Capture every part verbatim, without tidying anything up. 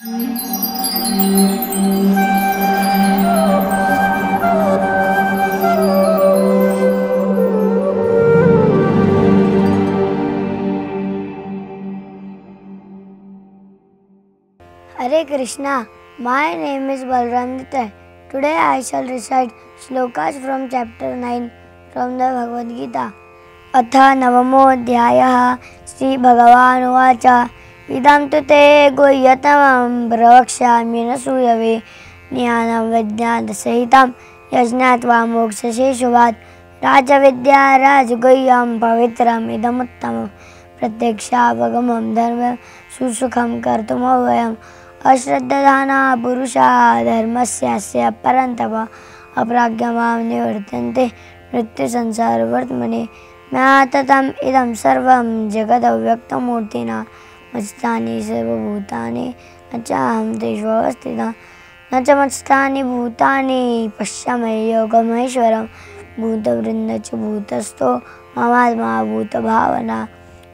Hare Krishna, my name is Balaram Nitai. Today I shall recite shlokas from chapter nine from the Bhagavad Gita. Atha Navamodhyayaha Sri Bhagavan Uvacha Idam tu te gohyatamam pravakshami na suyave Jnanam vijnana sahitam yajnatva moksha sheshuvat Raja vidya rajagohyam pavitram idam uttamam Pratyakshavagamam dharmam susukham kartum avayam Ashraddhadhana purusha dharmasyasya parantava Apragyamam nivartante mrityu sansara vartmane Myatatam idam sarvam jagadavyaktamurtina Mastani sarva bhutani nachaham teshvavastita Nachamastani bhutani pashyamay yogameshwaram Bhutavrindha cha bhutasto mamadma bhutabhavana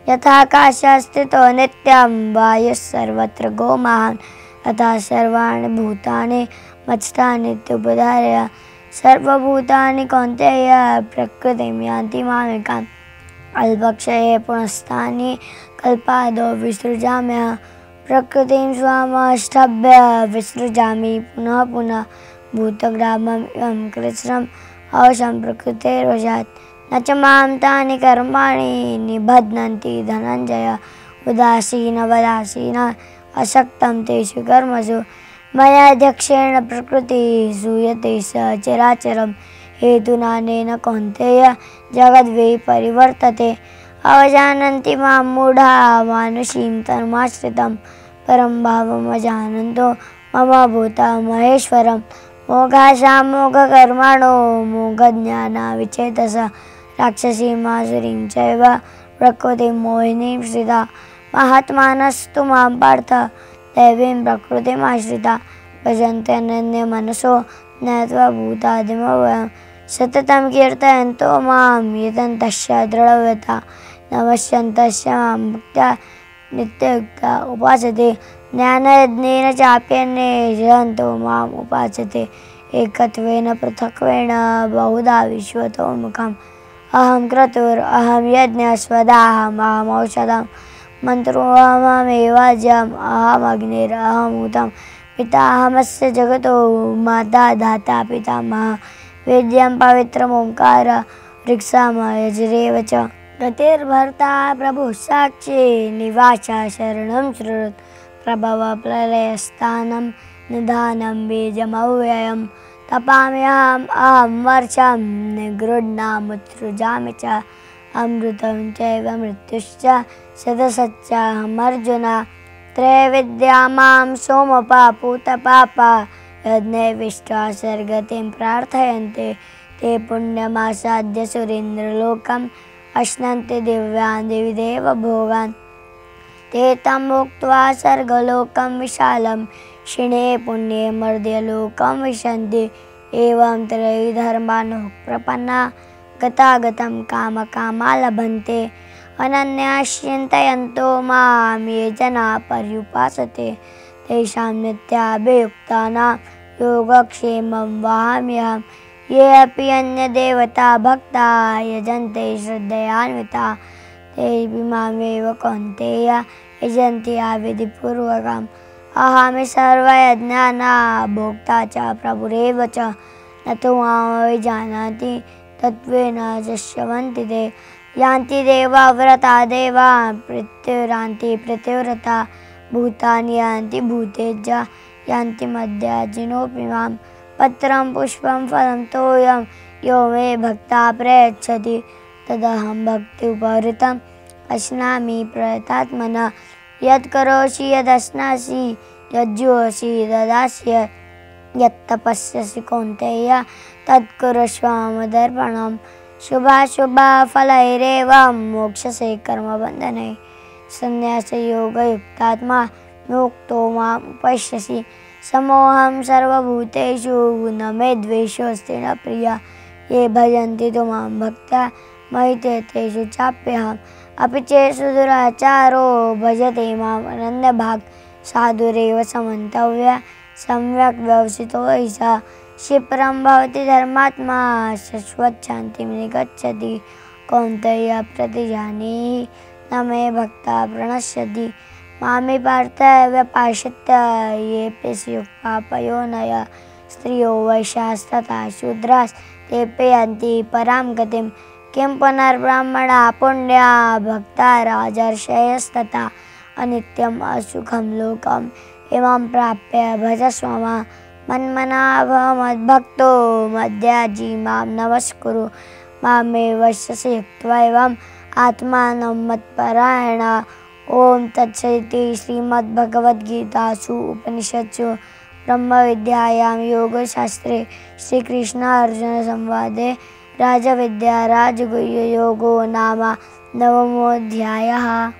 Yathakashastito nityam vayus sarvatra gomahan Yatha sarvani bhutani machthani tyupadharya Sarva bhutani konteya prakritim yanti mamikam Albakshaye punastani kalpado visrujamya Prakritim swama ashtabhya visrujami punah punah Bhutagramam ivam krisram avasham prakrite rojat Nachamam tani karmani nibhadnanti dhananjaya Udasina vadasina asaktam teshu karmasu Maya dhakshena prakriti suyate sa characharam hetunanena konteya jagadvei parivartate avajananti mam mudha manushim tarmashritam param bhavam ajananto mama bhuta maheshwaram moga samoga karmano moga jnana vichetasa rakshasi masurim chaiva prakriti mohinim shrita mahatmanastu mam partha Devim prakritim ashrita bhajante ananya manaso natva bhutadimavayam Satatam kirtayanto mam yatantasya dridavata Navasyantasya mam bhakta nityukta upasate Jnana yajnena chapyane jayanto mam upasate Ekatvena prathakvena bahuda vishvato mukam Aham kratur, aham yajna swadaham, aham aushadam Mantrohamam evajam aham agnir aham utam Pitahamasya jagato mata dhata pitamaha Vidyam pavitram omkara vriksama yajrevacha Gatir bharta prabhu sakshi nivacha sharanam shrut Prabhava pralayastanam nidhanam bijam avyayam Tapamyaham aham varcham nigrudnam utrujamicha Amrutam chaiva mrityuscha sadasacchaham arjuna Tre vidyamam somapa putapapa Yadne vishtra sargatim prarthayante Te punyam asadya surindra lokam Ashnanti divyan divideva bhogan Te tam muktva sargalokam vishalam Shine punye mardya lokam vishanti Evam trayi dharmano prapanna Gatagatam kama kama labhante Ananyashintayanto mam ye jana paryupasate Tesham nityabhayuktanam yogakshemam vahamyaham Ye api anya devata bhakta yajante shraddhayanvita Te bhimameva konteya yajanti avidipurvakam Ahami sarva yajnana bhokta cha prabhureva cha Nato mamavijanati Tatvena jasyavanti te yanti deva vrata deva prityaranti prityavrata bhutani yanti bhuteja yanti madhyajinopimam patram pushpam phalam toyam yo me bhakta prayachati tadaham bhakti upavritam asnami prayatatmana yad karoshi yad asnasi yad jyoshi dadasya yattapasyasi konteya tatkurashvamadarpanam Shubha shubha phalairevam moksha se karma bandhanai Sannyasa yoga yuktatma mukto mam upashyasi Samoham sarva bhuteshu guname dvesho sthena priya Ye bhajanti tu mam bhakta mahite teshu chapyaham Apiche suduracharo bhajate mam anandabhak sadhureva samantavya samyak vyavsito isa Shipram bhavati dharmatma shashvat chantim nigacchati kauntaya pratijani name bhakta pranashyati mami partha vyapashitya yepe syukpa payonaya striyo vaishastata shudras tepe anti param gatim kim panar brahmana pundya bhakta rajarshayastata anityam asukham lokam imam prapya bhajasvama Manmanabha madbhakto madhyaji mam namaskuru mame vasyase yuktvaevam atmanam matparayana om tatsariti Srimad Bhagavad Gita su upanishatsu brahma vidyayam yoga shastre Shri Krishna Arjuna samvade raja vidya rajaguya yogo nama navamodhyayaha.